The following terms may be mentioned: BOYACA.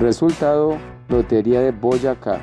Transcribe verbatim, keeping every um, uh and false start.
Resultado: Lotería de Boyacá.